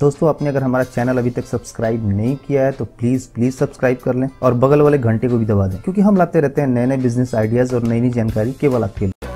दोस्तों आपने अगर हमारा चैनल अभी तक सब्सक्राइब नहीं किया है तो प्लीज सब्सक्राइब कर लें और बगल वाले घंटे को भी दबा दें, क्योंकि हम लाते रहते हैं नए नए बिजनेस आइडियाज और नई नई जानकारी केवल आपके लिए।